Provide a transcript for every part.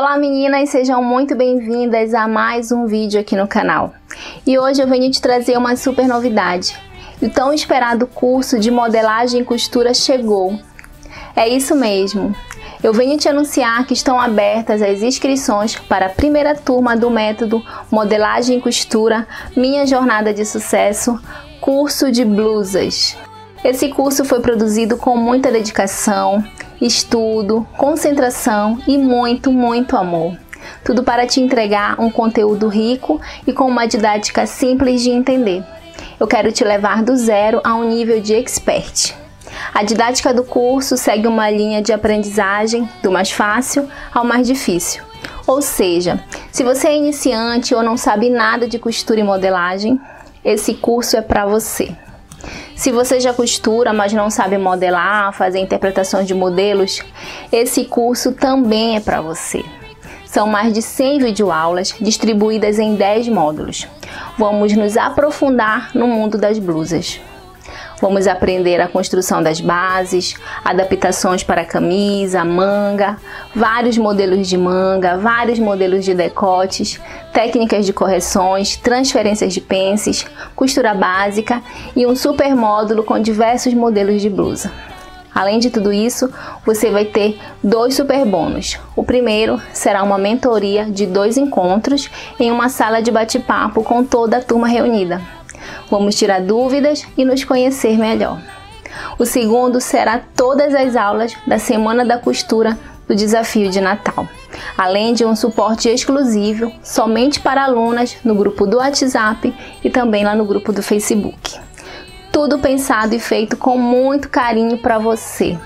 Olá meninas, sejam muito bem-vindas a mais um vídeo aqui no canal. E hoje eu venho te trazer uma super novidade. O tão esperado curso de modelagem e costura chegou. É isso mesmo. Eu venho te anunciar que estão abertas as inscrições para a primeira turma do método Modelagem e Costura, Minha Jornada de Sucesso, curso de blusas. Esse curso foi produzido com muita dedicação, estudo, concentração e muito, muito amor. Tudo para te entregar um conteúdo rico e com uma didática simples de entender. Eu quero te levar do zero a um nível de expert. A didática do curso segue uma linha de aprendizagem do mais fácil ao mais difícil. Ou seja, se você é iniciante ou não sabe nada de costura e modelagem, esse curso é para você. Se você já costura, mas não sabe modelar, fazer interpretações de modelos, esse curso também é para você. São mais de 100 videoaulas distribuídas em 10 módulos. Vamos nos aprofundar no mundo das blusas. Vamos aprender a construção das bases, adaptações para camisa, manga, vários modelos de manga, vários modelos de decotes, técnicas de correções, transferências de pences, costura básica e um super módulo com diversos modelos de blusa. Além de tudo isso, você vai ter 2 super bônus. O primeiro será uma mentoria de 2 encontros em uma sala de bate-papo com toda a turma reunida. Vamos tirar dúvidas e nos conhecer melhor. O segundo será todas as aulas da Semana da Costura do Desafio de Natal, além de um suporte exclusivo somente para alunas no grupo do WhatsApp e também lá no grupo do Facebook. Tudo pensado e feito com muito carinho para você.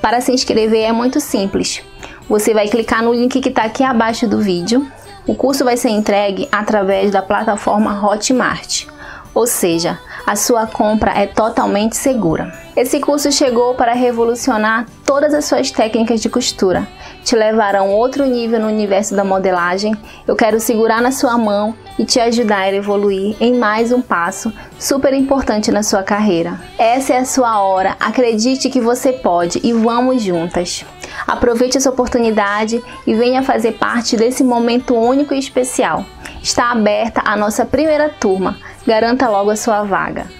Para se inscrever é muito simples. Você vai clicar no link que está aqui abaixo do vídeo. O curso vai ser entregue através da plataforma Hotmart. Ou seja, a sua compra é totalmente segura. Esse curso chegou para revolucionar todas as suas técnicas de costura, te levar a um outro nível no universo da modelagem. Eu quero segurar na sua mão e te ajudar a evoluir em mais um passo super importante na sua carreira. Essa é a sua hora, acredite que você pode e vamos juntas. Aproveite essa oportunidade e venha fazer parte desse momento único e especial. Está aberta a nossa primeira turma. Garanta logo a sua vaga.